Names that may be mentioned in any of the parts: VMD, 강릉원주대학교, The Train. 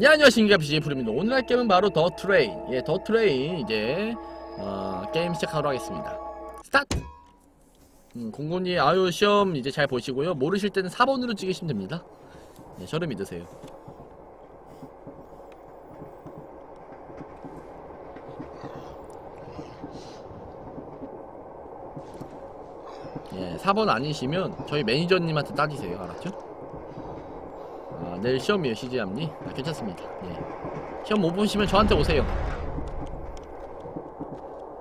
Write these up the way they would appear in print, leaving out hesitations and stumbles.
네, 안녕하십니까, BGF입니다. 오늘 할 게임은 바로 더 트레인. 예, 더 트레인 이제 게임 시작하러 하겠습니다. 스타트. 공군이 아유 시험 이제 잘 보시고요. 모르실 때는 4번으로 찍으시면 됩니다. 예, 저를 믿으세요. 예, 4번 아니시면 저희 매니저님한테 따지세요. 알았죠? 아, 내일 시험이에요, CJ함님. 아, 괜찮습니다. 예. 시험 못 보시면 저한테 오세요.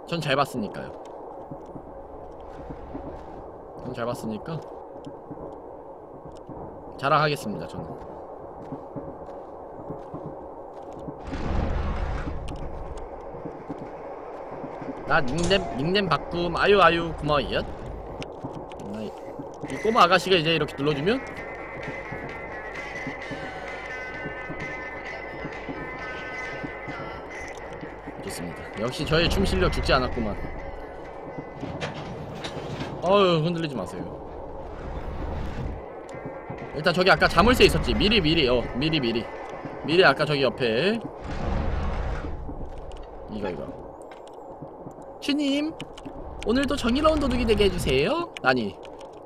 전 잘 봤으니까요. 전 잘 봤으니까 자랑하겠습니다, 저는. 나 닉네임 바꿈. 아유 고마워요. 이 꼬마 아가씨가 이제 이렇게 눌러주면 역시 저의 춤 실력 죽지 않았구만. 어휴, 흔들리지 마세요. 일단 저기 아까 자물쇠 있었지. 미리 아까 저기 옆에 이거 주님 오늘도 정의로운 도둑이 되게 해주세요. 아니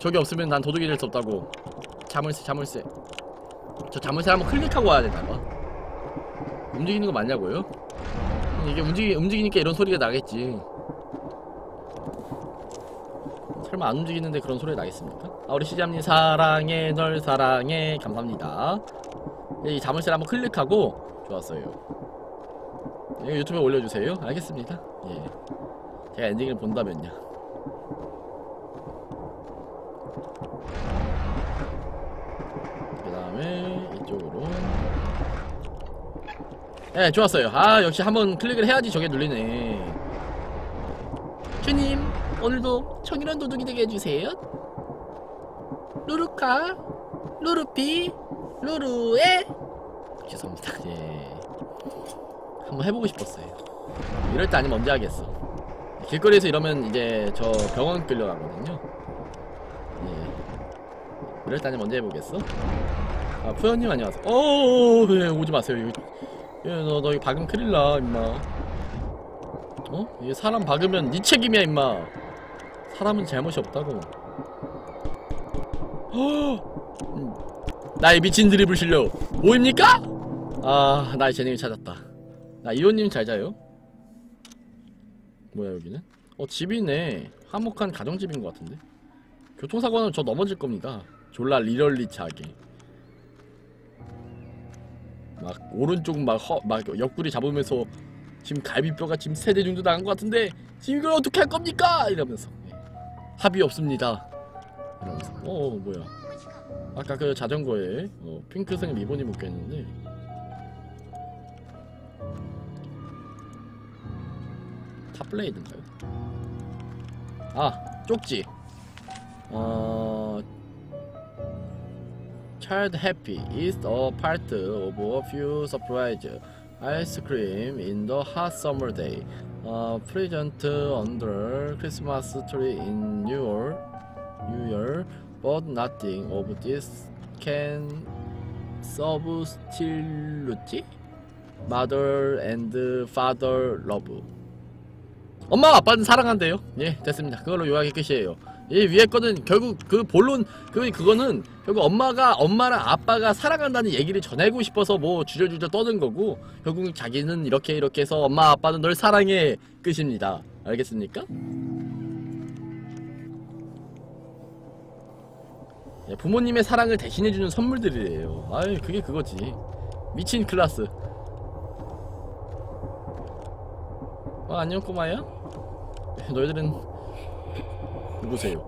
저기 없으면 난 도둑이 될 수 없다고. 자물쇠 저 자물쇠 한번 클릭하고 와야 되나봐. 움직이는 거 맞냐고요? 이게 움직이니까 이런 소리가 나겠지. 설마 안 움직이는데 그런 소리가 나겠습니까? 아, 우리 시장님 사랑해, 널 사랑해. 감사합니다. 이 자물쇠를 한번 클릭하고. 좋았어요. 이거 유튜브에 올려주세요. 알겠습니다. 예. 제가 엔딩을 본다면요. 그 다음에 이쪽으로. 예, 좋았어요. 아, 역시 한번 클릭을 해야지 저게 눌리네. 주님, 오늘도 정의로운 도둑이 되게 해주세요. 루루카, 루루피, 루루에. 죄송합니다. 예. 한번 해보고 싶었어요. 이럴 때 아니면 언제 하겠어. 길거리에서 이러면 이제 저 병원 끌려가거든요. 예. 이럴 때 아니면 언제 해보겠어? 아, 푸현님 안녕하세요. 오오오, 네, 오지 마세요. 예, 너 이거 박으면 큰일나, 임마. 어? 이게 사람 박으면 니 책임이야, 임마. 사람은 잘못이 없다고. 허! 나의 미친 드리블 실력 뭐입니까? 아, 나의 재능을 찾았다. 나 이호님 잘 자요? 뭐야, 여기는? 어, 집이네. 화목한 가정집인 것 같은데. 교통사고는 저 넘어질 겁니다. 졸라 리얼리치하게. 막 오른쪽 막 옆구리 잡으면서 지금 갈비뼈가 지금 세대 정도 나간 것 같은데 지금 이걸 어떻게 할 겁니까? 이러면서. 예. 합의 없습니다. 이러면서. 뭐야? 아까 그 자전거에 핑크색 리본이 묶여 있는데. 탑블레이드인가요? 아, 쪽지. Child happy is a part of a few surprise ice cream in the hot summer day. Present under Christmas tree in New Year, but nothing of this can substitute mother and father love. 엄마 아빠는 사랑한대요. 예, 됐습니다. 그걸로 요약이 끝이에요. 이 위에 거는 결국 그 본론 그거는 결국 엄마랑 아빠가 사랑한다는 얘기를 전하고 싶어서 뭐 주저주저 떠는 거고, 결국 자기는 이렇게 해서 엄마 아빠는 널 사랑해 끝입니다. 알겠습니까? 예, 부모님의 사랑을 대신해주는 선물들이에요. 아유, 그게 그거지. 미친 클라스. 안녕 꼬마야? 너희들은 누구세요?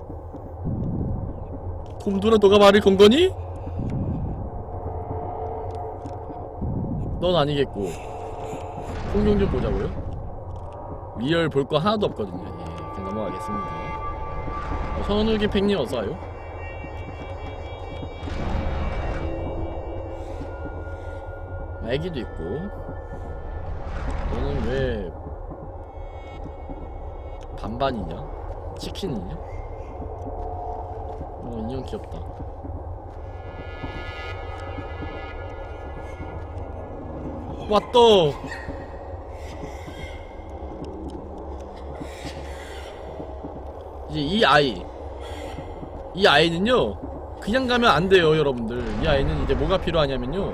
곰돌아, 너가 말을 건 거니? 넌 아니겠고. 풍경 좀 보자고요? 리얼 볼 거 하나도 없거든요. 예, 그냥 넘어가겠습니다. 선우기 팽님 어서와요. 애기도 있고. 너는 왜 반반이냐? 치킨이냐? 인형 귀엽다. 왔다. 이제 이 아이는요 그냥 가면 안 돼요 여러분들. 이 아이는 이제 뭐가 필요하냐면요,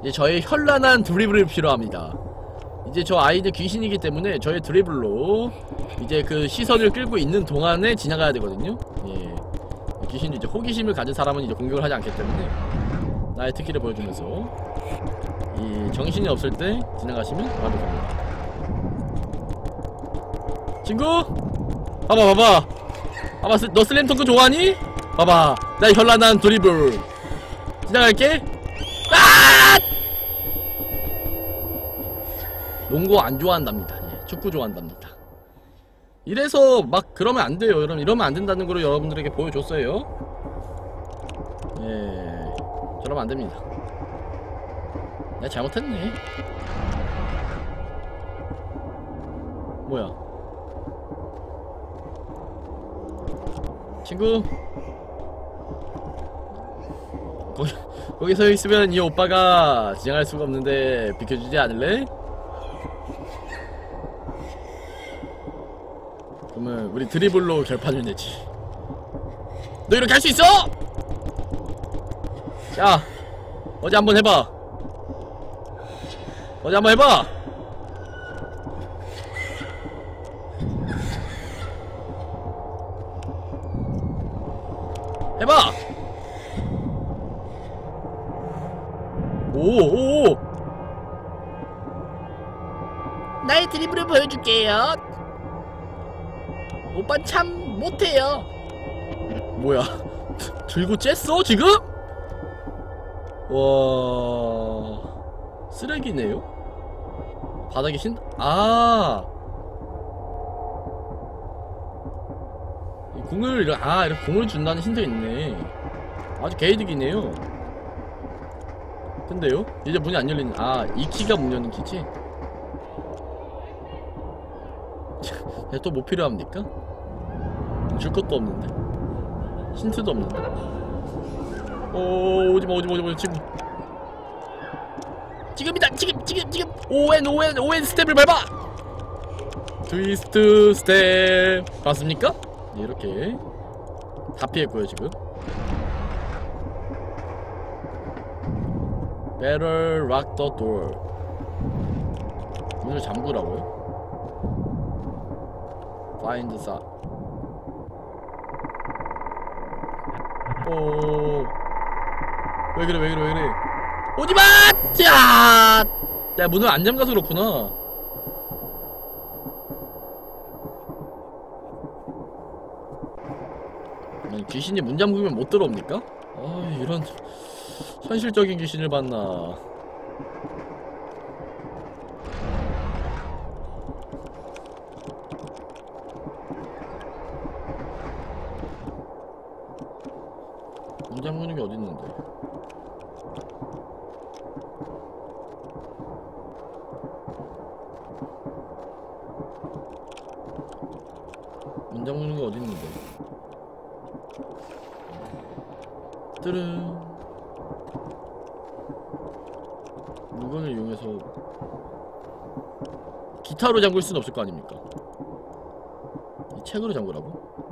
이제 저의 현란한 드리블이 필요합니다. 이제 저 아이는 귀신이기 때문에 저의 드리블로 이제 그 시선을 끌고 있는 동안에 지나가야 되거든요. 예. 귀신도 이제 호기심을 가진 사람은 이제 공격을 하지 않기 때문에 나의 특기를 보여주면서 이 정신이 없을 때 지나가시면 완벽합니다. 친구! 봐봐 봐봐! 봐봐, 너 슬램덩크 좋아하니? 봐봐! 나의 현란한 드리블! 지나갈게! 아! 농구 안 좋아한답니다. 예, 축구 좋아한답니다. 이래서 막 그러면 안 돼요. 여러분, 이러면 안 된다는 걸 여러분들에게 보여줬어요. 예, 저러면 안 됩니다. 내가 잘못했네. 뭐야? 친구. 거기 서있으면 이 오빠가 지나갈 수가 없는데 비켜주지 않을래? 그러면 우리 드리블로 결판을 내지. 너 이렇게 할 수 있어? 야, 어제 한번 해봐. 어제 한번 해봐. 해봐. 오오오, 나의 드리블을 보여줄게요. 오빠 참 못해요. 뭐야, 들고 쬐어 지금? 와, 쓰레기네요. 바닥에 신.. 아, 공을.. 아, 이렇게 공을 준다는 힌트 있네. 아주 개이득이네요. 근데요? 이제 문이 안 열리는.. 아, 이 키가 문 여는 키지? 또 뭐 필요합니까? 줄 것도 없는데, 힌트도 없는데. 오, 오지마 오지마 오지마. 지금 지금이다. 지금 ON 스텝을 밟아. 트위스트 스텝 봤습니까? 이렇게 다 피했고요. 지금 Better lock the door. 문을 잠그라고요? Find the side. 오, 왜 그래 왜 그래 왜 그래. 오지마! 야, 야, 문을 안 잠가서 그렇구나. 아니, 귀신이 문 잠그면 못 들어옵니까? 아, 이런. 현실적인 귀신을 봤나. 문 잠그는 게 어딨는데. 문 잠그는 게 어딨는데. 뜨릉. 물건을 이용해서 기타로 잠글 수는 없을 거 아닙니까? 이 책으로 잠그라고?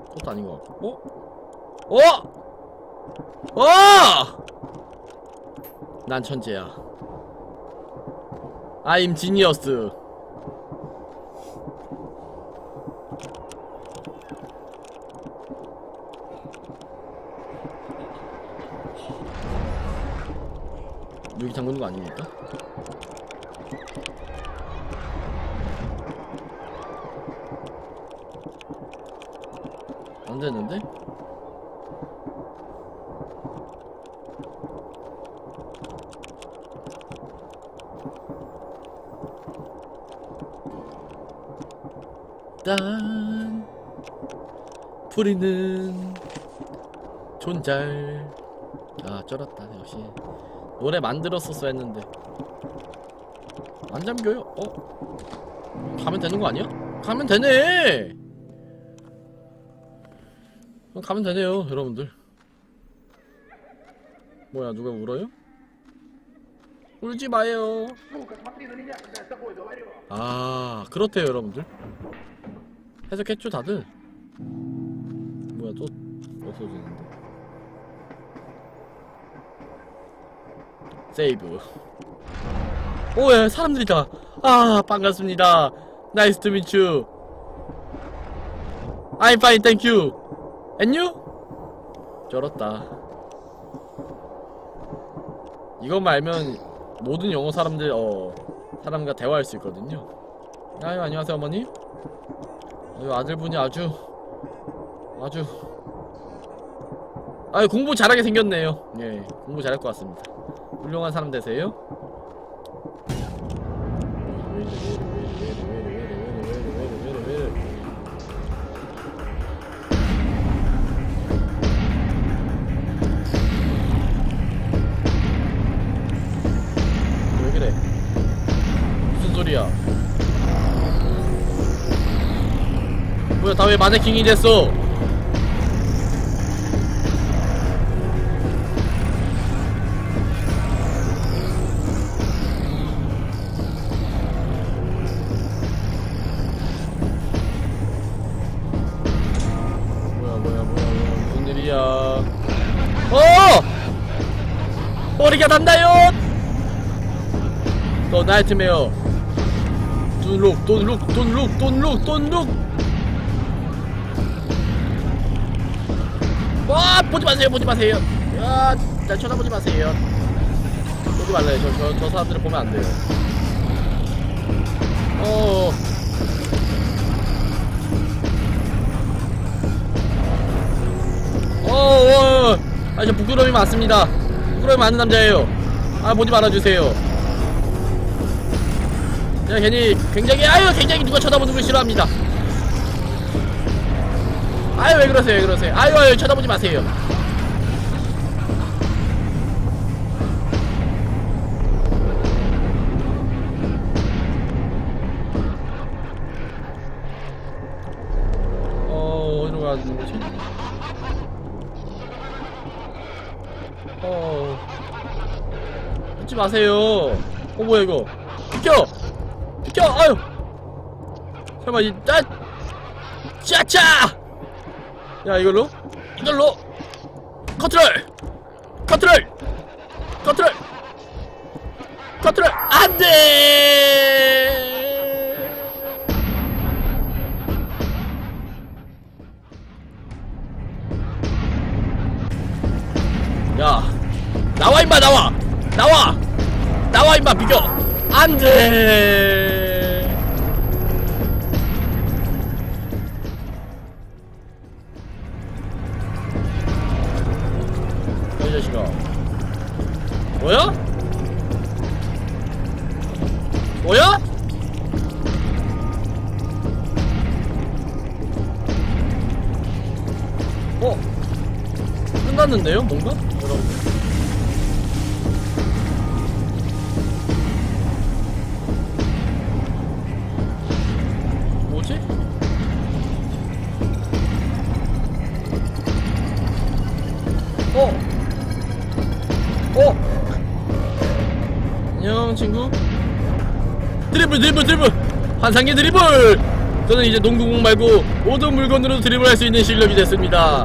그것도 아닌 것 같고. 어? 어? 어! 난 천재야. I'm genius. 여기 잠그는 거 아닙니까? 안 되는데? 딴 뿌리는 존잘. 아, 쩔었다. 역시 노래 만들었었어 했는데 안 잠겨요? 어? 가면 되는 거 아니야? 가면 되네! 가면 되네요 여러분들. 뭐야, 누가 울어요? 울지 마요. 아, 그렇대요, 여러분들. 해석했죠, 다들? 뭐야, 또 없어지는데. 세이브. 오, 야, 사람들이다. 아, 반갑습니다. 나이스 투 미츠. I'm fine, thank you. And you? 쩔었다. 이것만 알면 모든 영어 사람들, 사람과 대화할 수 있거든요. 아유, 안녕하세요, 어머니. 아유, 아들분이 아주. 아유, 공부 잘하게 생겼네요. 예, 공부 잘할 것 같습니다. 훌륭한 사람 되세요. 뭐야, 다 왜 마네킹이 됐어? 뭐야, 무슨 일이야? 머리가 난다요! 더 나이트메어. Don't look. 와, 보지 마세요. 야, 날 쳐다보지 마세요. 보지 말래요. 저 사람들을 보면 안 돼요. 아, 저 부끄러움이 많습니다. 부끄러움이 많은 남자예요. 아, 보지 말아주세요. 제가 괜히 굉장히 누가 쳐다보는 걸 싫어합니다. 아유, 왜 그러세요. 아유, 쳐다보지 마세요. 어디로 가야 되는 거지? 웃지 마세요. 뭐야, 이거. 비켜! 아유! 설마, 짜차! 야, 이걸로 컨트롤 안돼. 야, 나와 임마, 나와 임마, 비교 안돼. 뭐야? 끝났는데요? 뭔가? 뭐라고? 뭐지? 안녕, 친구. 드리블! 환상의 드리블! 저는 이제 농구공 말고 모든 물건으로 드리블할 수 있는 실력이 됐습니다.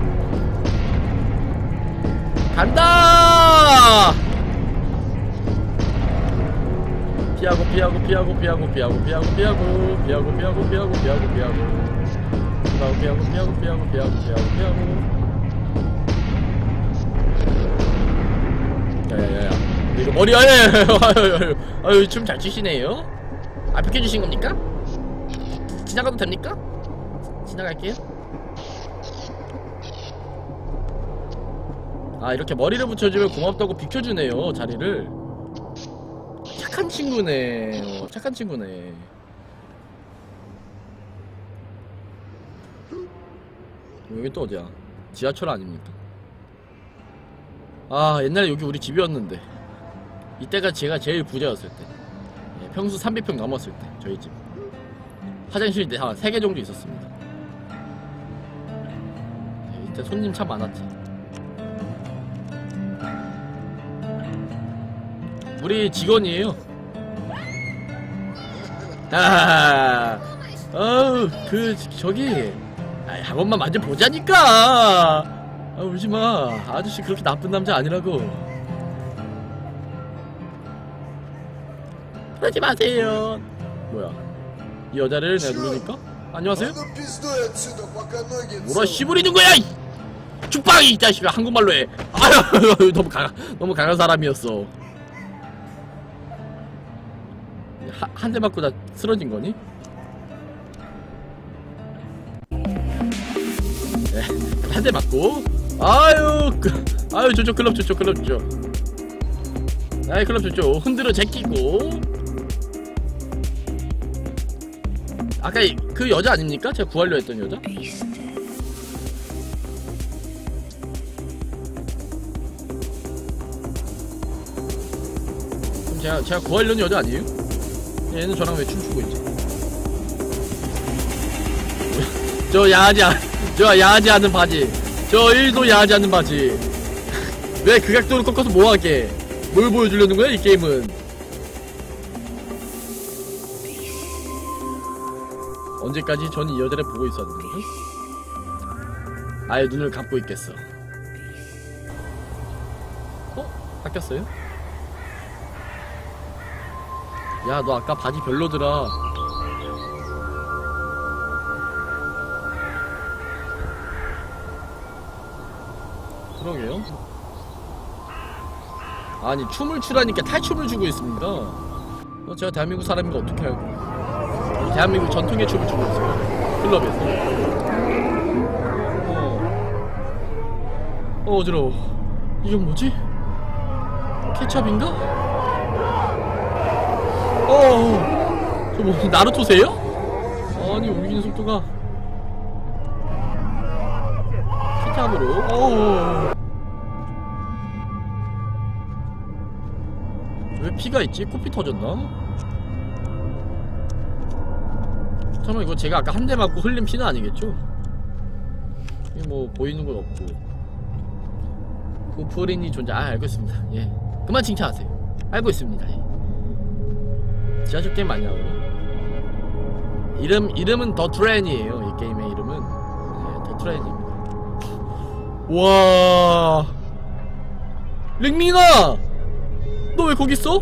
간다! 야야야, 이거 머리 아유, 춤 잘 추시네요. 아, 비켜주신 겁니까? 지나가도 됩니까? 지나갈게요. 아, 이렇게 머리를 붙여주면 고맙다고 비켜주네요, 자리를. 착한 친구네. 여기 또 어디야? 지하철 아닙니까? 아, 옛날에 여기 우리 집이었는데. 이때가 제가 제일 부자였을 때. 평수 300평 넘었을 때 저희 집 화장실이 한 3개 정도 있었습니다. 이때 손님 참 많았지. 우리 직원이에요. 아, 어우, 저기, 한 번만 만져 보자니까. 아, 울지 마. 아저씨 그렇게 나쁜 남자 아니라고. 그러지 마세요. 뭐야? 이 여자를 내가 누르니까? 안녕하세요? 뭐라 씨부리는 거야? 죽방이 이 자식아. 한국말로 해. 아유, 너무 강한 사람이었어. 한 대 맞고 다 쓰러진 거니? 네, 한 대 맞고. 아유, 클럽 좋죠. 아이, 클럽 좋죠. 흔들어 제끼고. 아까 그 여자 아닙니까? 제가 구하려 했던 여자? 그럼 제가 구하려는 여자 아니에요? 얘는 저랑 왜 춤추고 있지? 저 야하지 않은 바지, 저 1도 야하지 않은 바지. 왜 그 각도로 꺾어서 뭐하게? 뭘 보여주려는 거야 이 게임은? 언제까지 전 이 여자를 보고 있었는 거지? 아예 눈을 감고 있겠어. 어? 바뀌었어요? 야, 너 아까 바지 별로더라. 그러게요. 아니, 춤을 추라니까 탈춤을 추고 있습니다. 제가 대한민국 사람인 거 어떻게 알고. 대한민국 전통의 춤을 추고 있어요. 클럽에서. 어지러워. 이건 뭐지? 케첩인가? 저 뭐 나루토세요? 아니, 옮기는 속도가. 케찹으로. 왜 피가 있지? 코피 터졌나? 설마 이거 제가 아까 한 대 맞고 흘린 피는 아니겠죠? 이게 뭐 보이는 건 없고. 고프린이 존재. 아, 알고 있습니다. 예, 그만 칭찬하세요. 알고 있습니다. 예. 지하철 게임 아니냐고요? 이름은 더 트레인이에요. 이 게임의 이름은 더 트레인입니다. 와, 링민아, 너 왜 거기 있어?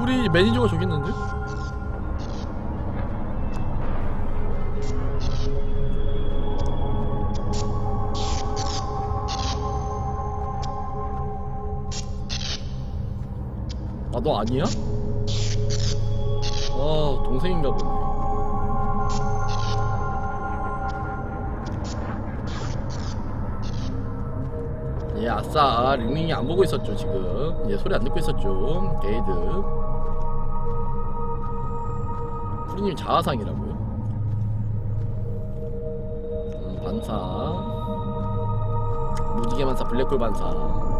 우리 매니저가 저기 있는데? 너 아니야? 아, 동생인가 보네. 예, 아싸. 링링이 안 보고 있었죠, 지금. 예, 소리 안 듣고 있었죠. 게이드. 프리님 자아상이라고요? 반사. 무지개 반사, 블랙홀 반사.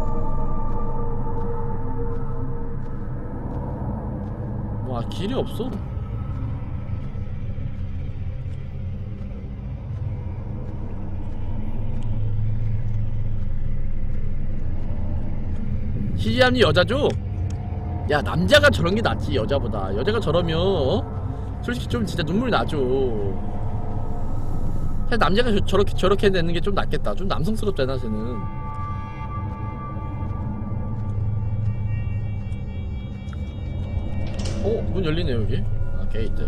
아, 길이 없어. 시지암이 여자죠? 야, 남자가 저런 게 낫지, 여자보다. 여자가 저러면 솔직히 좀 진짜 눈물이 나죠. 사실 남자가 저렇게 되는 게 좀 낫겠다. 좀 남성스럽잖아, 쟤는. 문 열리네요, 여기. 아, 게이트.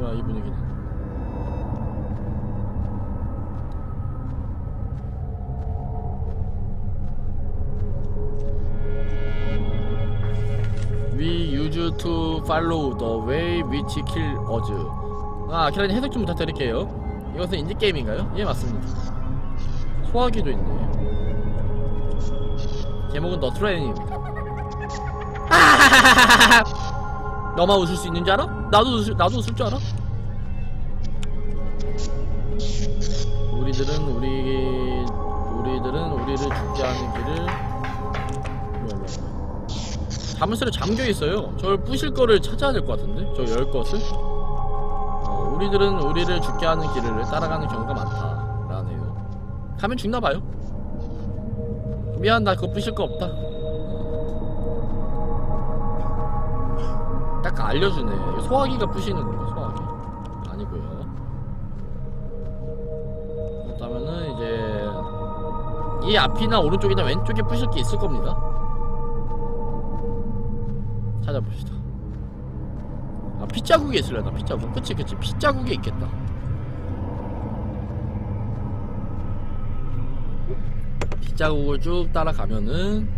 야, 이 분위기네. We used to follow the way which kill us. 아, 아키라님 해석 좀 부탁드릴게요. 이것은 인디게임인가요? 예, 맞습니다. 소화기도 있네. 제목은 더 트레인입니다. 하하하하하하. 너만 웃을 수 있는 줄 알아? 나도 웃을 줄 알아? 우리들은 우리를 죽게 하는 길을. 자물쇠로 잠겨있어요. 저걸 부실 거를 찾아야 될 것 같은데? 저 열 것을? 우리들은 우리를 죽게 하는 길을 따라가는 경우가 많다. 가면 죽나봐요. 미안, 나 그거 부실 거 없다. 딱 알려주네. 소화기가 부시는 거예요. 소화기 아니고요. 그렇다면은 이제 이 앞이나 오른쪽이나 왼쪽에 부실 게 있을 겁니다. 찾아봅시다. 아, 핏자국이 있으려나? 핏자국. 그치 그치, 핏자국이 있겠다. 핏자국을 쭉 따라가면은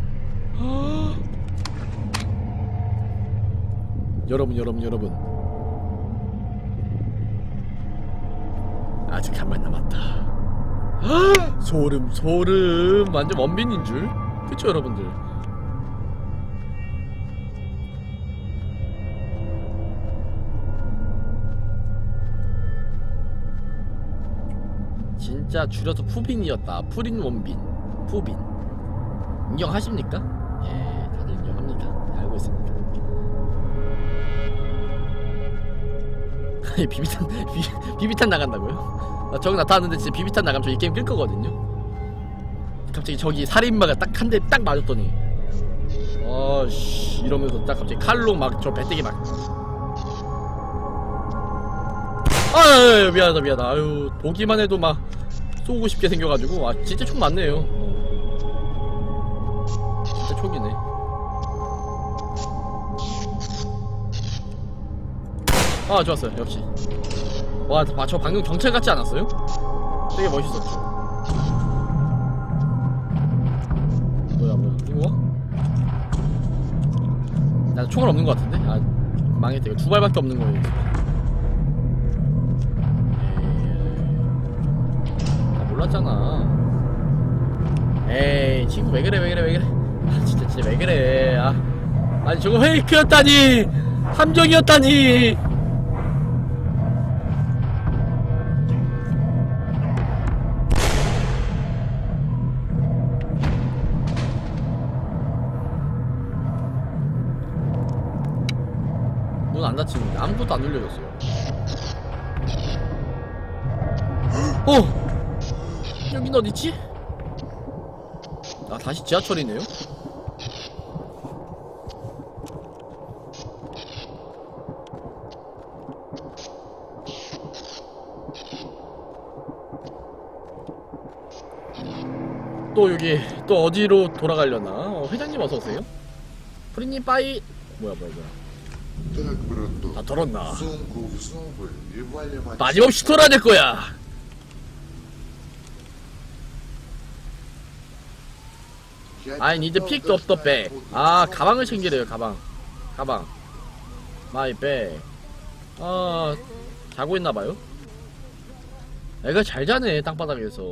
여러분 아직 한 발 남았다. 소름 완전 원빈인 줄. 그쵸 여러분들? 진짜 줄여서 푸빈이었다. 푸린 원빈. 푸빈 인정하십니까? 예, 다들 인정합니다. 알고 있습니다. 아니 비비탄 나간다고요? 아, 저기 나타났는데 진짜 비비탄 나가면 저 이 게임 끌거거든요. 갑자기 저기 살인마가 딱 한 대 딱 맞았더니 아씨 이러면서 딱 갑자기 칼로 막 저 배때기 막 아유 미안하다 아유 보기만 해도 막 쏘고 싶게 생겨가지고. 아 진짜 총 맞네요. 진짜 총이네. 아 좋았어요. 역시. 와 저 방금 경찰 같지 않았어요? 되게 멋있었죠. 뭐야 이거? 나 총알 없는 것 같은데? 아 망했다. 이거 두 발밖에 없는 거예요. 몰랐잖아. 에이 친구 왜 그래. 아 진짜 왜 그래. 아 아니 저거 페이크였다니, 함정이었다니. 문 안 닫히는데 아무것도 안 눌려졌어요. 어! 여긴 어딨지? 아 다시 지하철이네요? 또 여기 또 어디로 돌아가려나? 회장님 어서오세요. 프리님 빠이. 뭐야 다 털었나? 마지막으로 털어야 될거야. I need to pick up the bag. 아 가방을 챙기래요. 가방 My bag. 아 자고 있나봐요? 애가 잘 자네 땅바닥에서.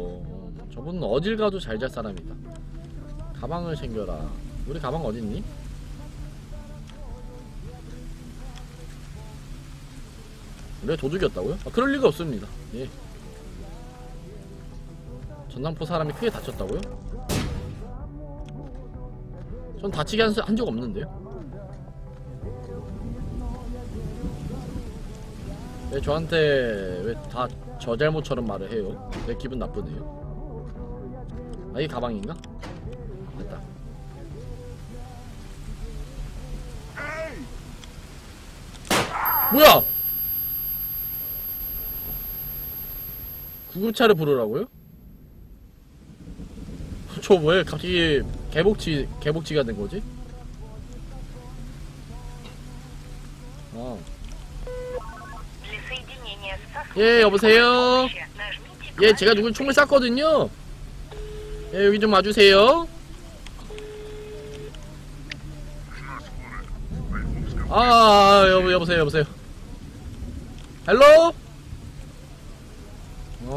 저분은 어딜 가도 잘 잘 사람이다. 가방을 챙겨라. 우리 가방 어딨니? 왜 도둑이었다고요? 아 그럴 리가 없습니다. 예. 전당포 사람이 크게 다쳤다고요? 전 다치게 한 적 없는데요? 왜 저한테 왜 다 저 잘못처럼 말을 해요? 내 기분 나쁘네요. 아 이게 가방인가? 됐다. 뭐야! 구급차를 부르라고요? 저 왜 갑자기 개복치가 된 거지? 아. 예, 여보세요? 예, 제가 누군 총을 쐈거든요? 예, 여기 좀 와주세요. 아, 여보세요. 헬로?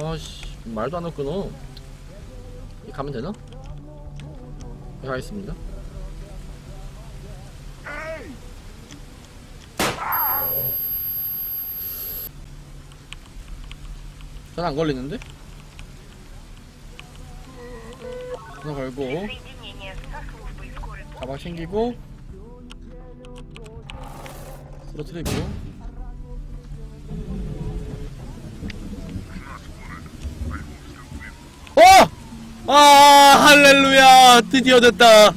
아씨, 말도 안 끊어. 가면 되나? 가겠습니다. 전 안 걸리는데? 전화 걸고 가방 챙기고 쓰러뜨리고. 어! 아, 할렐루야! 드디어 됐다!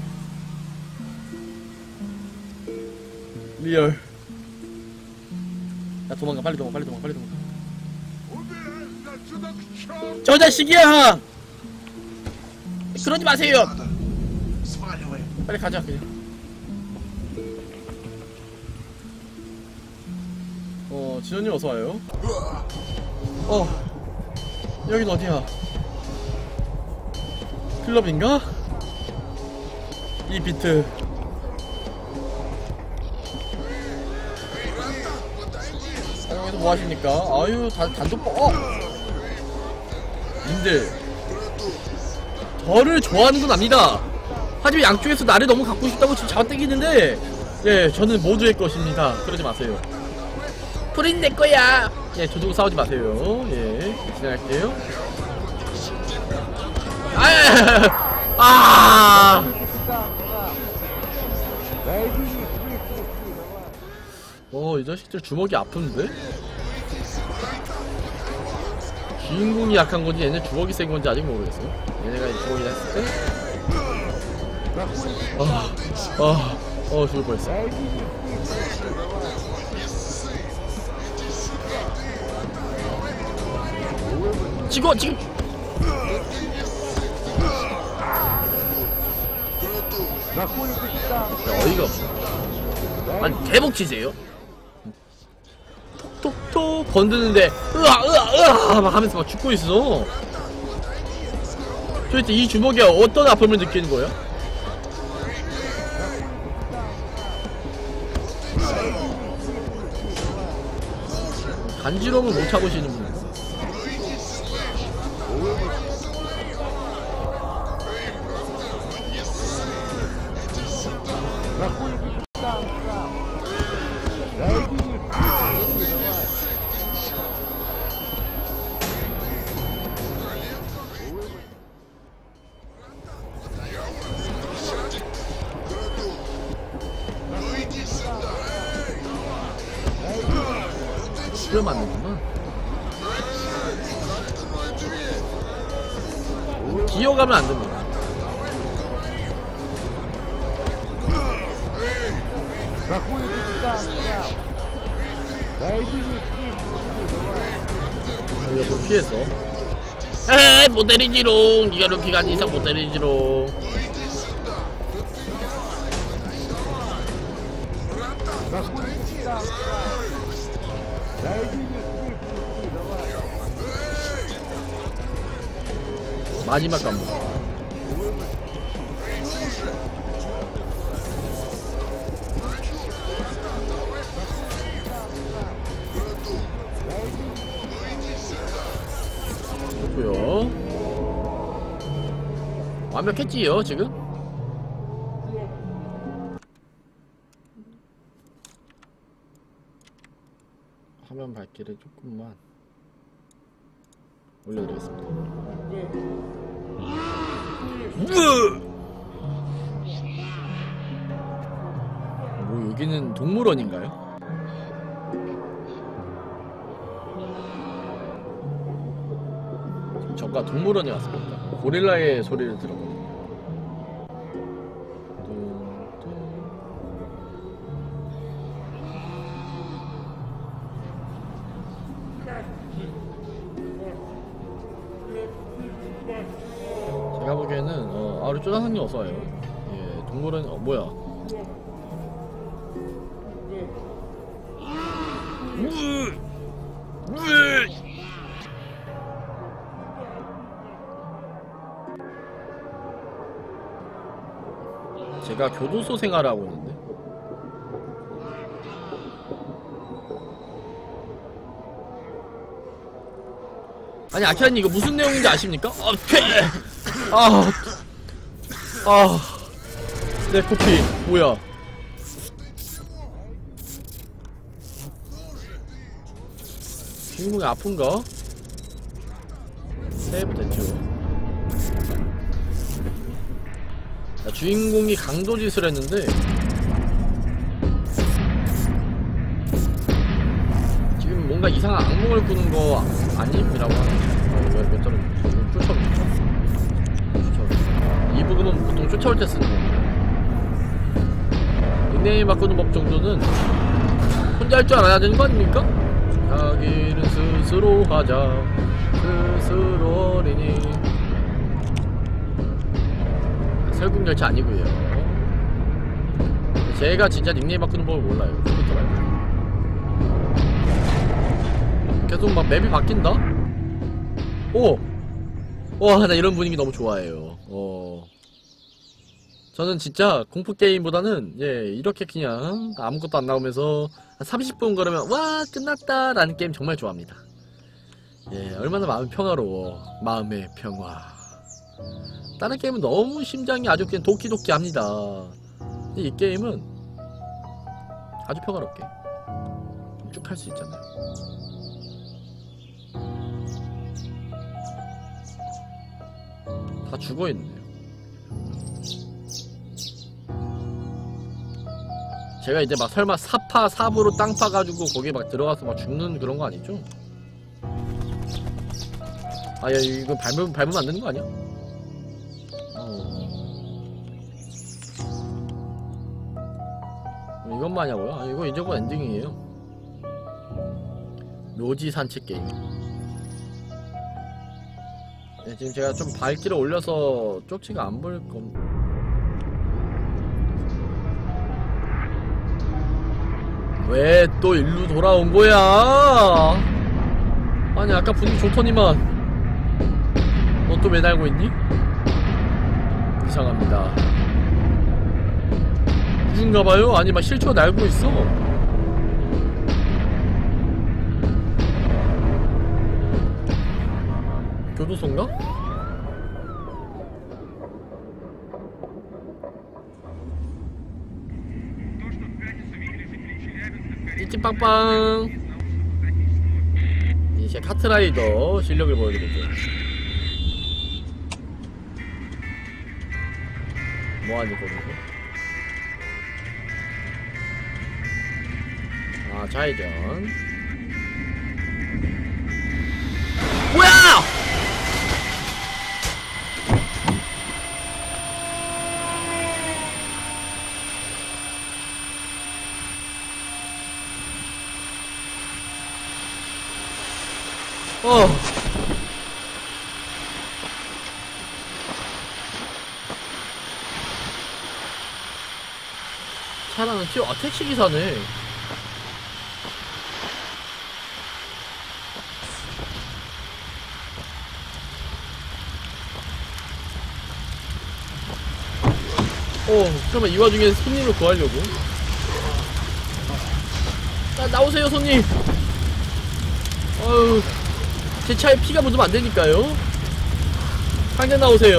리얼. 야, 도망가, 빨리 도망가, 빨리 도망가, 빨리 도망가. 저 자식이야! 그러지 마세요! 빨리 가자, 그냥. 지현님 어서와요. 여긴 어디야? 클럽인가? 이 비트. 아, 여기서 뭐 하십니까? 아유, 단독, 님들. 저를 좋아하는 건 압니다. 하지만 양쪽에서 나를 너무 갖고 싶다고 지금 잡아당기는데, 예, 저는 모두의 것입니다. 그러지 마세요. 프린 내 거야. 예, 저쪽으로 싸우지 마세요. 예, 진행할게요. 이 자식들 주먹이 아픈데? 주인공이 약한 건지 얘네 주먹이 센 건지 아직 모르겠어요. 얘네가 주먹이라 했을 때, 죽을 뻔했어. 지금 어이가 없어. 아니 개복치세요? 톡톡톡 건드는데 으아 막 하면서 막 죽고 있어. 도대체 이 주먹이 어떤 아픔을 느끼는 거야? 간지러움을 못 참으시는 분. 맞는구나. 기어가면 안 됩니다. 이거 피했어. 에이, 못 때리지롱. 니가 루키가 아닌 이상 못 때리지롱. 마지막 간부. 좋고요. 완벽했지요, 지금? 화면 밝기를 조금만 올려드리겠습니다. 뭐 여기는 동물원인가요? 저가 동물원에 왔습니다. 고릴라의 소리를 들어보니 제가 보기에는 우리 쪼다상님 어서와요. 예, 동물원. 뭐야. 제가 교도소 생활하고 있는데 아니 아키아님 이거 무슨 내용인지 아십니까? 내 코피 뭐야? 주인공이 아픈가? 세이브 됐죠. 야, 주인공이 강도짓을 했는데 지금 뭔가 이상한 악몽을 꾸는 거 아님이라고 하는데. 왜 떨어졌지? 꿀처럼. 쫓아올 때 쓰는 거예요. 닉네임 바꾸는 법 정도는 혼자 할 줄 알아야 되는 거 아닙니까? 자기는 스스로 하자, 스스로 어린이. 설국열차 아니고요. 제가 진짜 닉네임 바꾸는 법을 몰라요. 컴퓨터 말고. 계속 막 맵이 바뀐다? 오! 와, 나 이런 분위기 너무 좋아해요. 저는 진짜 공포게임보다는, 예, 이렇게 그냥 아무것도 안 나오면서 한 30분 걸으면 와 끝났다 라는 게임 정말 좋아합니다. 예, 얼마나 마음이 평화로워. 마음의 평화. 다른 게임은 너무 심장이 아주 그냥 도끼도끼 합니다. 근데 이 게임은 아주 평화롭게 쭉 할 수 있잖아요. 다 죽어있네요. 제가 이제 막 설마 사파, 삽으로 땅 파가지고 거기에 막 들어가서 막 죽는 그런 거 아니죠? 아, 야, 이거 밟으면 안 되는 거 아니야? 이건 뭐냐고요? 아, 이거 이제 곧 엔딩이에요. 묘지 산책 게임. 네, 지금 제가 좀 발길을 올려서 쪽지가 안 보일 겁니다. 왜 또 일로 돌아온 거야? 아니, 아까 분위기 좋더니만 너 또 매달고 있니? 이상합니다. 누군가봐요? 아니, 막 실추가 날고 있어. 교도소인가? 찌찌빵빵. 이제 카트라이더 실력을 보여드릴게요. 뭐하니 거기서? 아, 좌회전. 뭐야! 차라는 튀어. 아, 택시기사네. 그러면 이 와중에 손님을 구하려고. 아, 나오세요 손님. 아유, 제 차에 피가 묻으면 안되니까요. 당장 나오세요. 야,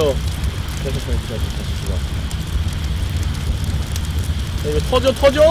이거 터져!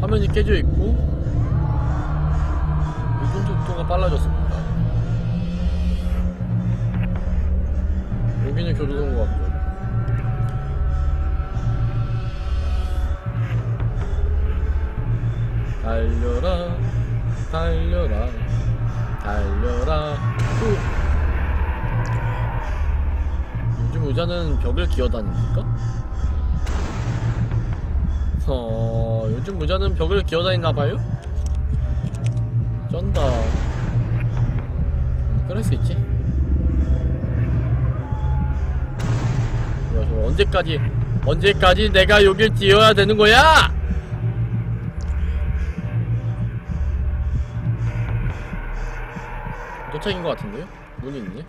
화면이 깨져있고 이동 속도가 빨라졌습니다. 여기는 교도소인 것 같고. 달려라 달려라 달려라. 후. 요즘 의자는 벽을 기어다닙니까? 요즘 모자는 벽을 기어다니나봐요? 쩐다. 그럴 수 있지. 야, 저 언제까지 내가 여길 뛰어야 되는 거야? 도착인 것 같은데요? 문이 있네.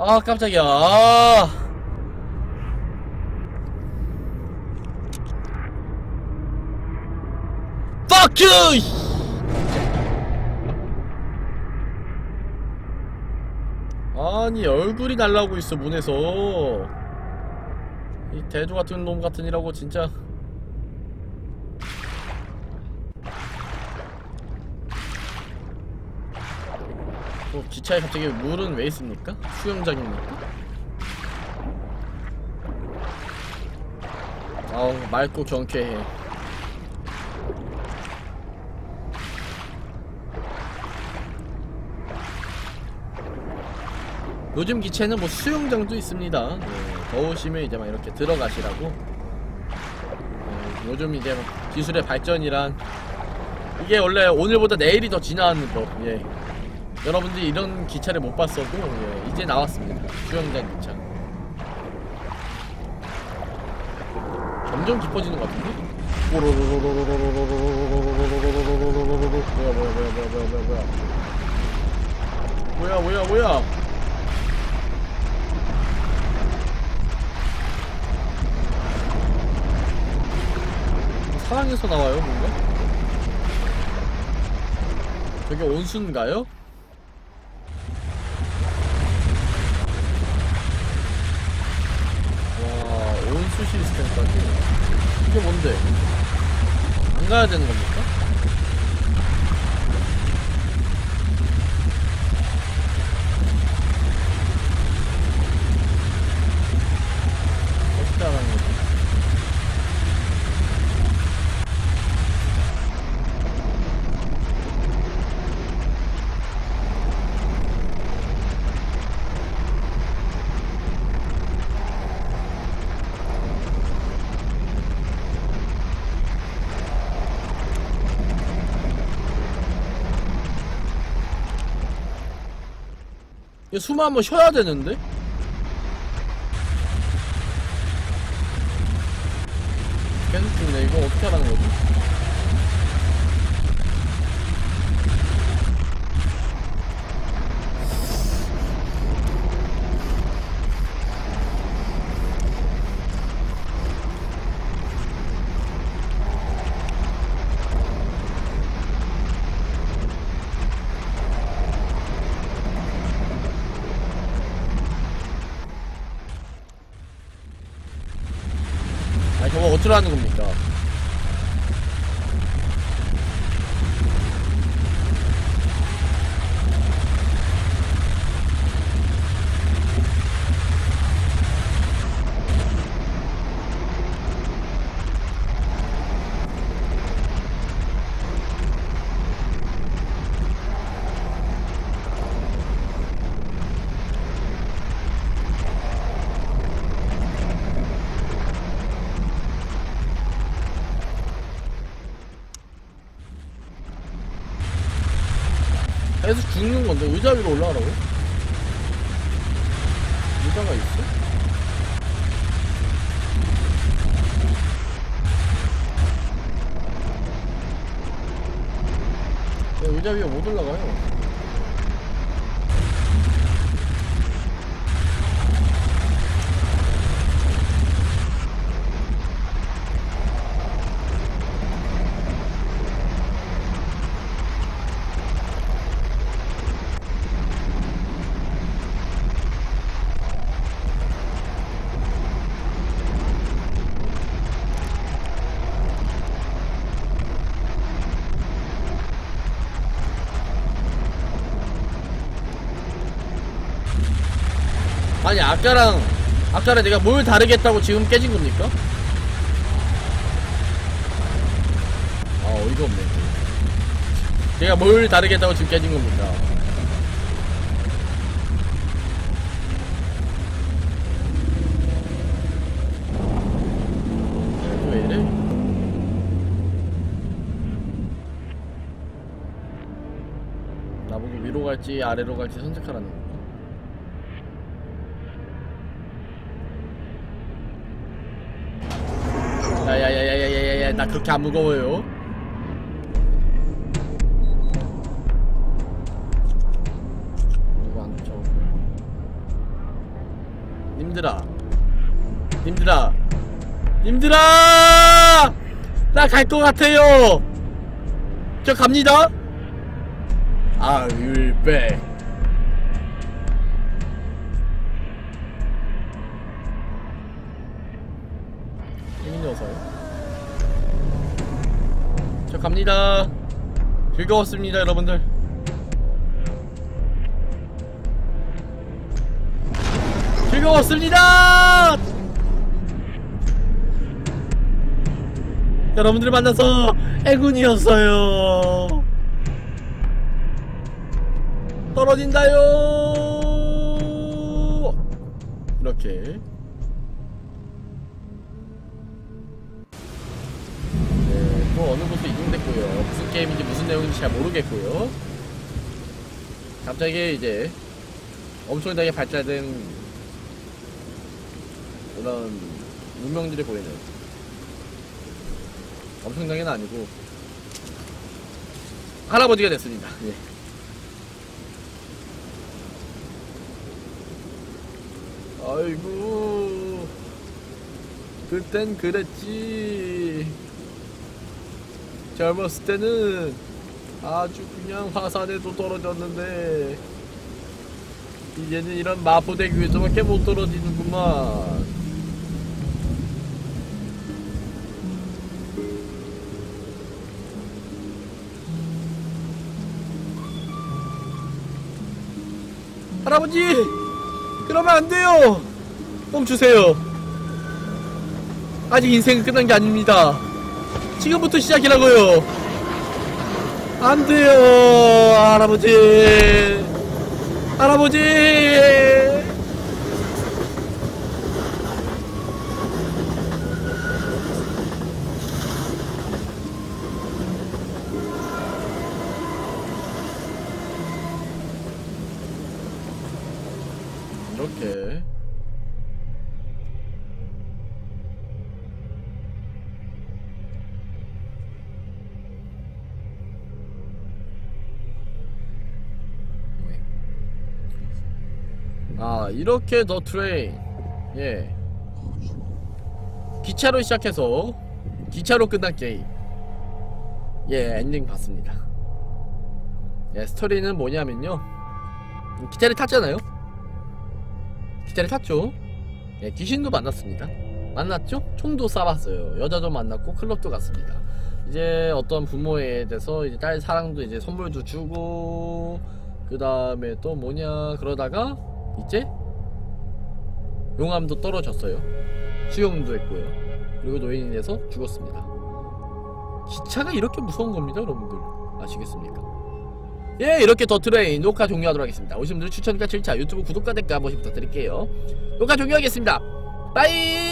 아, 깜짝이야. 멈춰! 아니 얼굴이 날라오고 있어 문에서. 이 대조 같은 놈 같은 이라고 진짜. 또 기차에 갑자기 물은 왜 있습니까? 수영장입니까? 아우 맑고 경쾌해. 요즘 기체는 뭐 수영장도 있습니다. 네, 더우시면 이제 막 이렇게 들어가시라고. 네, 요즘 이제 기술의 발전이란 이게 원래 오늘보다 내일이 더 지나는 법. 예. 여러분들이 이런 기차를 못 봤어도 예, 이제 나왔습니다. 수영장 기차. 점점 깊어지는 것 같은데? 뭐야. 사랑에서 나와요, 뭔가? 저게 온수인가요? 와, 온수 시스템까지. 이게 뭔데? 안 가야 되는 겁니까? 멋있다라는 거지. 숨 한번 쉬어야 되는데? 계속 죽네. 이거 어떻게 하라는 거지? 하는 겁니까? 죽는 건데 의자 위로 올라가라고? 의자가 있어? 네, 의자 위에 못 올라가요. 아니 아까랑 내가 뭘 다르겠다고 지금 깨진 겁니까? 아 어이가 없네. 내가 뭘 다르겠다고 지금 깨진 겁니까? 왜 이래? 나보고 위로 갈지 아래로 갈지 선택하라는 거. 야야야야야야야 나 그렇게 안 무거워요. 누구 안 쫓아오고. 님들아 나 갈 것 같아요. 저 갑니다. I'll be back. 이 녀석. 저 갑니다. 즐거웠습니다, 여러분들. 즐거웠습니다. 여러분들 만나서 애군이었어요. 떨어진다요. 이렇게. 네, 뭐 어느 곳도 이동됐고요. 무슨 게임인지 무슨 내용인지 잘 모르겠고요. 갑자기 이제 엄청나게 발달된 그런 문명들이 보이는. 엄청나게는 아니고 할아버지가 됐습니다. 예. 아이고, 그땐 그랬지. 젊었을 때는 아주 그냥 화산에도 떨어졌는데 이제는 이런 마포대교 위에서밖에 못 떨어지는구만. 할아버지! 그러면 안 돼요! 멈추세요. 아직 인생은 끝난 게 아닙니다. 지금부터 시작이라고요. 안 돼요, 할아버지. 할아버지! 이렇게 이렇게 더 트레인, 예, 기차로 시작해서 기차로 끝난 게임, 예, 엔딩 봤습니다. 예, 스토리는 뭐냐면요, 기차를 탔잖아요. 기차를 탔죠. 예, 귀신도 만났습니다. 만났죠? 총도 쏴봤어요. 여자도 만났고 클럽도 갔습니다. 이제 어떤 부모에 대해서 이제 딸 사랑도 이제 선물도 주고, 그 다음에 또 뭐냐, 그러다가 이제 용암도 떨어졌어요. 수영도 했고요. 그리고 노인이 돼서 죽었습니다. 기차가 이렇게 무서운 겁니다, 여러분들. 아시겠습니까? 예, 이렇게 더 트레인 녹화 종료하도록 하겠습니다. 오신 분들 추천과 질차, 유튜브 구독과 댓글 한번씩 부탁드릴게요. 녹화 종료하겠습니다. 빠이!